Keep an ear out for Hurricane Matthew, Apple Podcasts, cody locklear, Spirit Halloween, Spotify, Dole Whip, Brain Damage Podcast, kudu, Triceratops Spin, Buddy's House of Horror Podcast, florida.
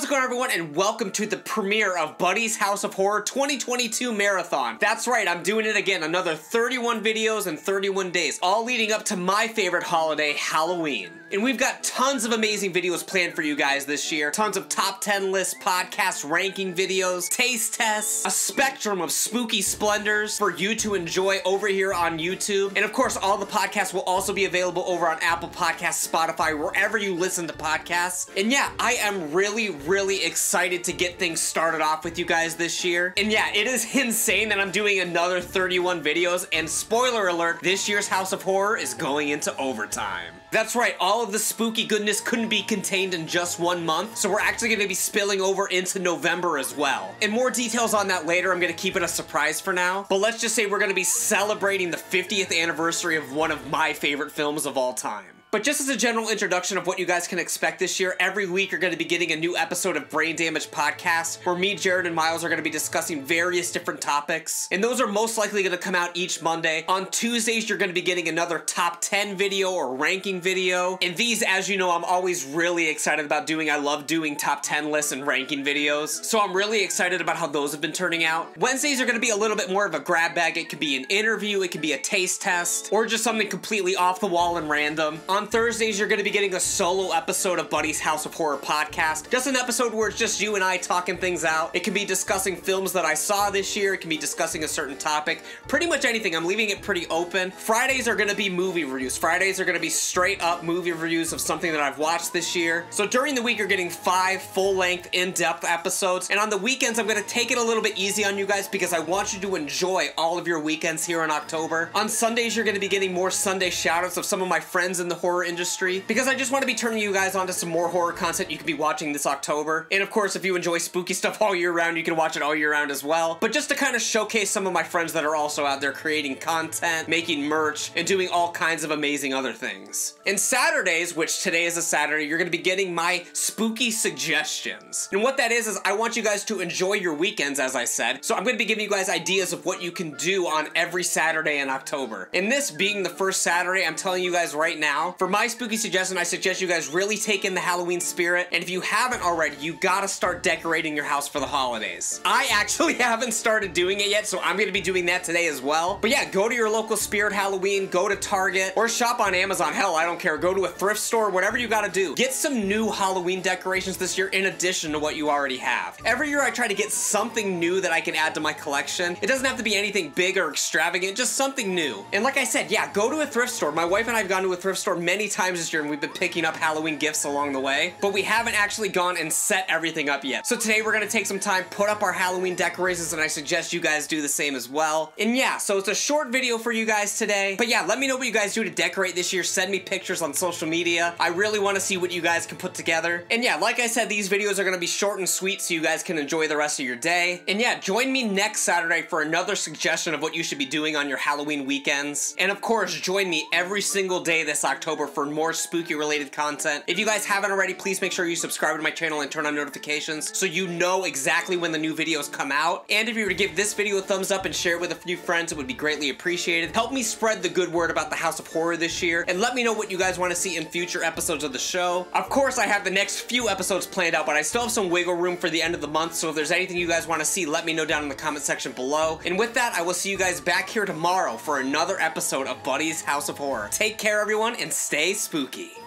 How's it going, everyone, and welcome to the premiere of Buddy's House of Horror 2022 Marathon. That's right, I'm doing it again, another 31 videos in 31 days, all leading up to my favorite holiday, Halloween. And we've got tons of amazing videos planned for you guys this year. Tons of top 10 lists, podcasts, ranking videos, taste tests, a spectrum of spooky splendors for you to enjoy over here on YouTube. And of course, all the podcasts will also be available over on Apple Podcasts, Spotify, wherever you listen to podcasts. And yeah, I am really excited to get things started off with you guys this year. And yeah, it is insane that I'm doing another 31 videos, and spoiler alert, this year's House of Horror is going into overtime. That's right, all of the spooky goodness couldn't be contained in just one month, so we're actually going to be spilling over into November as well. And more details on that later, I'm going to keep it a surprise for now, but let's just say we're going to be celebrating the 50th anniversary of one of my favorite films of all time. But just as a general introduction of what you guys can expect this year, every week you're going to be getting a new episode of Brain Damage Podcast, where me, Jared, and Miles are going to be discussing various different topics. And those are most likely going to come out each Monday. On Tuesdays, you're going to be getting another top 10 video or ranking video. And these, as you know, I'm always really excited about doing. I love doing top 10 lists and ranking videos. So I'm really excited about how those have been turning out. Wednesdays are going to be a little bit more of a grab bag. It could be an interview, it could be a taste test, or just something completely off the wall and random. On Thursdays, you're going to be getting a solo episode of Buddy's House of Horror Podcast. Just an episode where it's just you and I talking things out. It can be discussing films that I saw this year. It can be discussing a certain topic. Pretty much anything. I'm leaving it pretty open. Fridays are going to be movie reviews. Fridays are going to be straight up movie reviews of something that I've watched this year. So during the week, you're getting 5 full-length, in-depth episodes. And on the weekends, I'm going to take it a little bit easy on you guys because I want you to enjoy all of your weekends here in October. On Sundays, you're going to be getting more Sunday shoutouts of some of my friends in the horror industry, because I just want to be turning you guys on to some more horror content you could be watching this October. And of course, if you enjoy spooky stuff all year round, you can watch it all year round as well. But just to kind of showcase some of my friends that are also out there creating content, making merch, and doing all kinds of amazing other things. And Saturdays, which today is a Saturday, you're going to be getting my spooky suggestions. And what that is I want you guys to enjoy your weekends, as I said. So I'm going to be giving you guys ideas of what you can do on every Saturday in October. And this being the first Saturday, I'm telling you guys right now, for my spooky suggestion, I suggest you guys really take in the Halloween spirit, and if you haven't already, you gotta start decorating your house for the holidays. I actually haven't started doing it yet, so I'm gonna be doing that today as well. But yeah, go to your local Spirit Halloween, go to Target, or shop on Amazon. Hell, I don't care. Go to a thrift store, whatever you gotta do. Get some new Halloween decorations this year in addition to what you already have. Every year I try to get something new that I can add to my collection. It doesn't have to be anything big or extravagant, just something new. And like I said, yeah, go to a thrift store. My wife and I have gone to a thrift store many times this year, and we've been picking up Halloween gifts along the way, but we haven't actually gone and set everything up yet. So today we're gonna take some time, put up our Halloween decorations, and I suggest you guys do the same as well. And yeah, so it's a short video for you guys today, but yeah, let me know what you guys do to decorate this year. Send me pictures on social media. I really want to see what you guys can put together. And yeah, like I said, these videos are gonna be short and sweet so you guys can enjoy the rest of your day. And yeah, join me next Saturday for another suggestion of what you should be doing on your Halloween weekends. And of course, join me every single day this October for more spooky related content. If you guys haven't already, please make sure you subscribe to my channel and turn on notifications so you know exactly when the new videos come out. And if you were to give this video a thumbs up and share it with a few friends, it would be greatly appreciated. Help me spread the good word about the House of Horror this year, and let me know what you guys want to see in future episodes of the show. Of course, I have the next few episodes planned out, but I still have some wiggle room for the end of the month, so if there's anything you guys want to see, let me know down in the comment section below. And with that, I will see you guys back here tomorrow for another episode of Buddy's House of Horror. Take care, everyone, and stay spooky.